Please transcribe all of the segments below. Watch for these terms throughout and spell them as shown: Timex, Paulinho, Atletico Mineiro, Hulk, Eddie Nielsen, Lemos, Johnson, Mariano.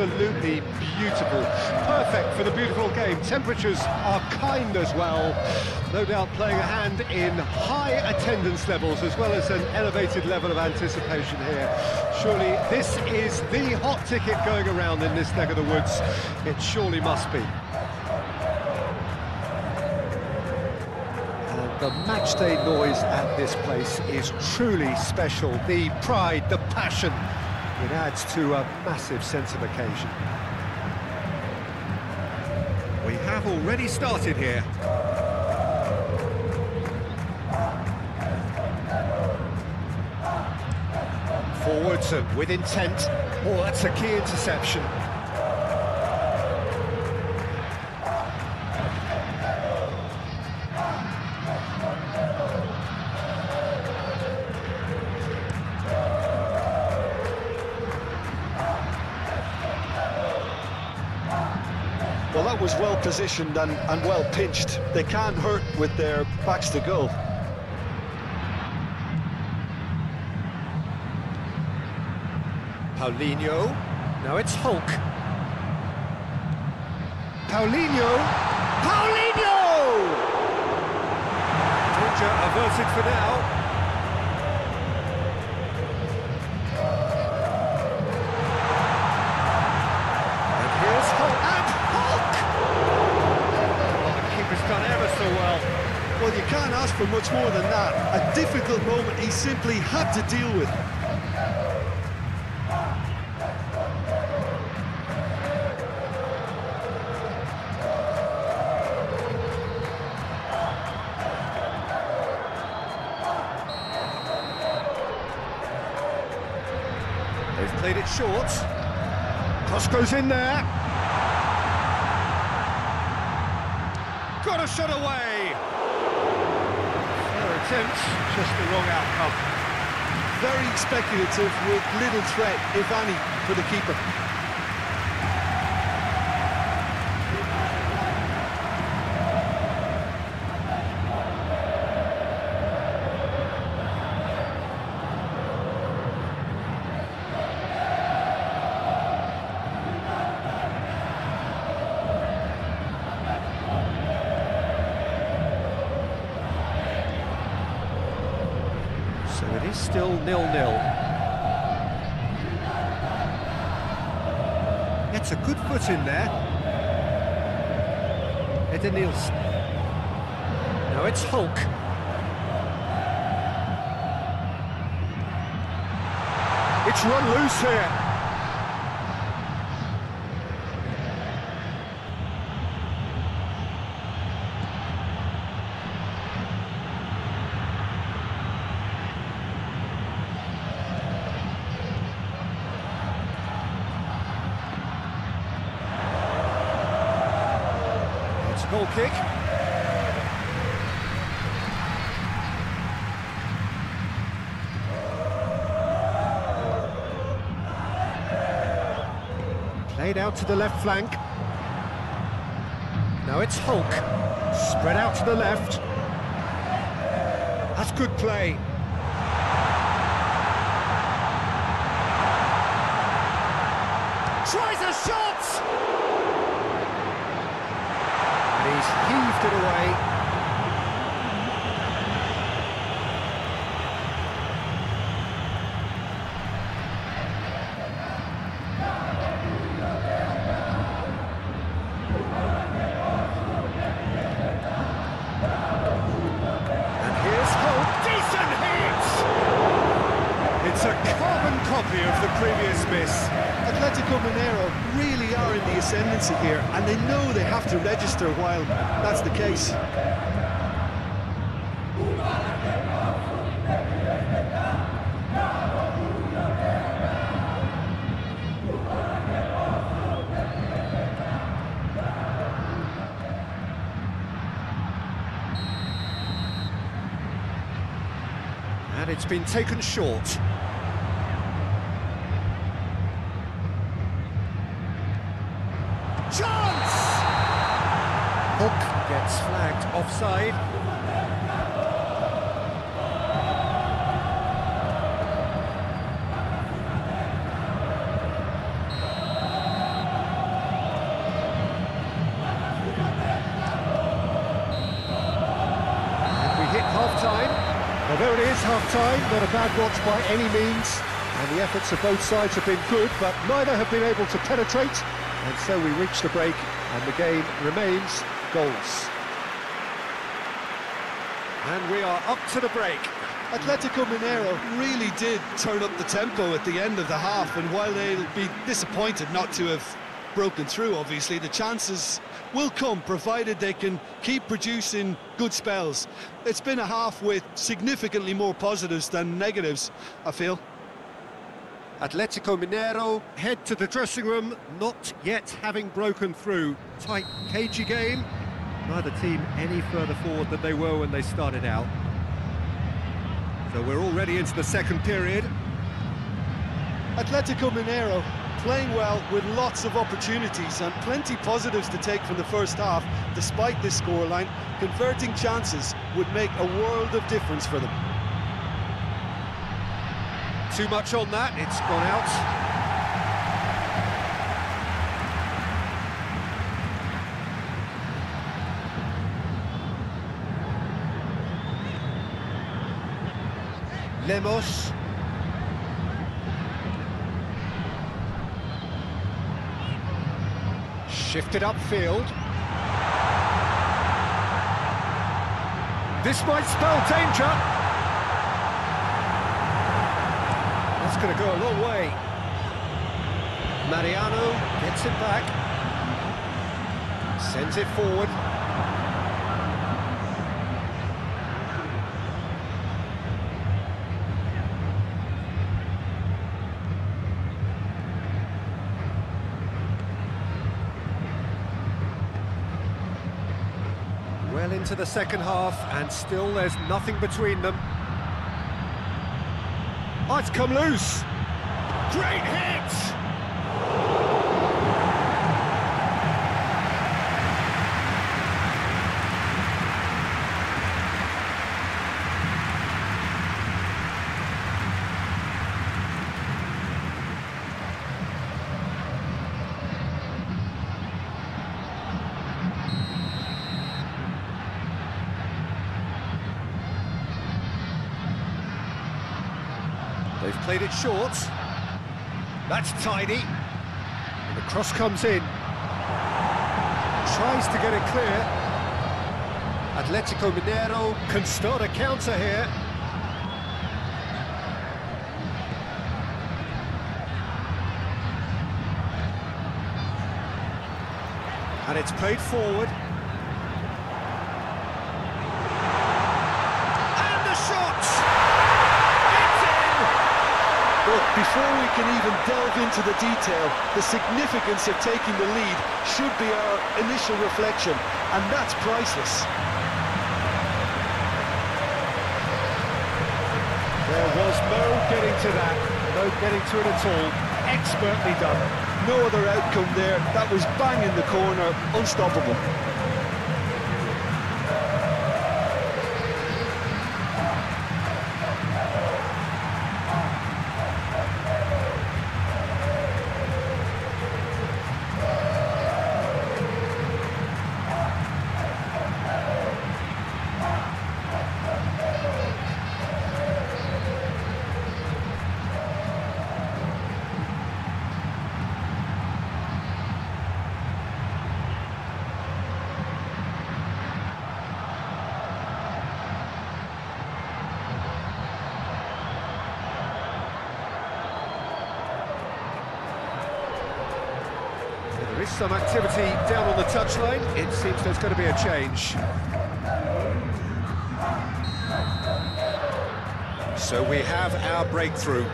absolutely beautiful. Perfect for the beautiful game. Temperatures are kind as well. No doubt playing a hand in high attendance levels as well as an elevated level of anticipation here. Surely this is the hot ticket going around in this neck of the woods. It surely must be. The matchday noise at this place is truly special. The pride, the passion, it adds to a massive sense of occasion. We have already started here. Forwards and with intent. Oh, that's a key interception. Well, that was well positioned and well pinched. They can't hurt with their backs to goal. Paulinho. Now it's Hulk. Paulinho. Paulinho! Danger averted for now. Well, you can't ask for much more than that. A difficult moment he simply had to deal with. They've played it short. Cross goes in there. Got a shot away. Attempts, just the wrong outcome. Very speculative with little threat, if any, for the keeper. So it is still 0-0. Gets a good foot in there. Eddie Nielsen. Now it's Hulk. It's run loose here. Goal kick. Played out to the left flank. Now it's Hulk. Spread out to the left. That's good play. Tries a shot! He's heaved it away. And here's Hulk. Decent hit! It's a carbon copy of the previous miss. Atletico Mineiro really are in the ascendancy here, and they know they have to register while that's the case. And it's been taken short. Chance! Hulk gets flagged offside. There it is, half-time, not a bad watch by any means. And the efforts of both sides have been good, but neither have been able to penetrate. And so we reach the break, and the game remains goalless. And we are up to the break. Atletico Mineiro really did turn up the tempo at the end of the half, and while they'll be disappointed not to have broken through, obviously, the chances will come, provided they can keep producing good spells. It's been a half with significantly more positives than negatives, I feel. Atletico Mineiro head to the dressing room, not yet having broken through. Tight, cagey game. Neither team any further forward than they were when they started out. So we're already into the second period. Atletico Mineiro playing well with lots of opportunities and plenty positives to take from the first half. Despite this scoreline, converting chances would make a world of difference for them. Too much on that, it's gone out. Lemos. Shifted upfield. This might spell danger. That's going to go a long way. Mariano gets it back, sends it forward. Well into the second half, and still there's nothing between them. Oh, it's come loose. Great hit! They've played it short. That's tidy. And the cross comes in. Tries to get it clear. Atletico Mineiro can start a counter here. And it's played forward. Before we can even delve into the detail, the significance of taking the lead should be our initial reflection, and that's priceless. There was no getting to that, no getting to it at all. Expertly done. No other outcome there. That was bang in the corner, unstoppable. Some activity down on the touchline. It seems there's going to be a change. So we have our breakthrough.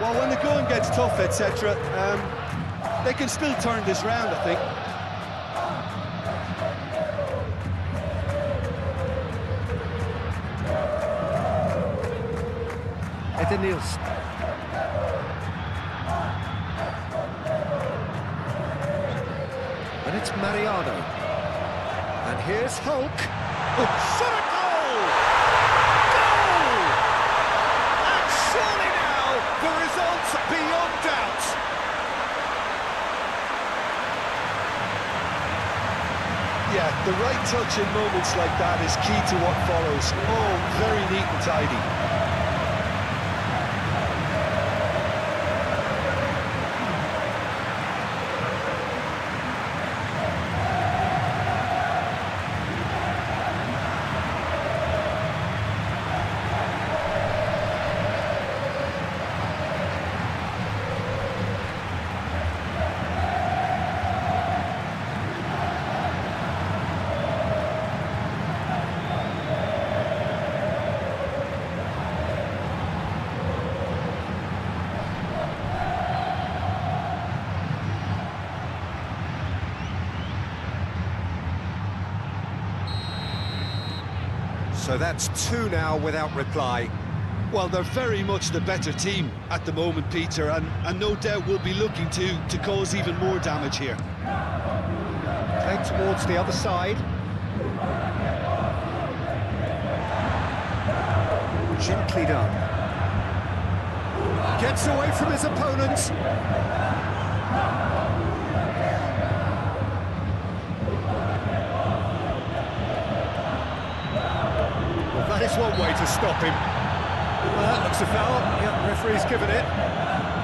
Well, when the going gets tough, etc., they can still turn this round, I think. Eddie Nielsen. And it's Mariano. And here's Hulk. Oh, what a goal! Goal! And surely now, the result's beyond doubt. Yeah, the right touch in moments like that is key to what follows. Oh, very neat and tidy. So that's two now without reply. Well, they're very much the better team at the moment, Peter, and no doubt will be looking to cause even more damage here. Played towards the other side. Gently done. Gets away from his opponents. That is one way to stop him. That looks a foul. Yeah, the referee's given it.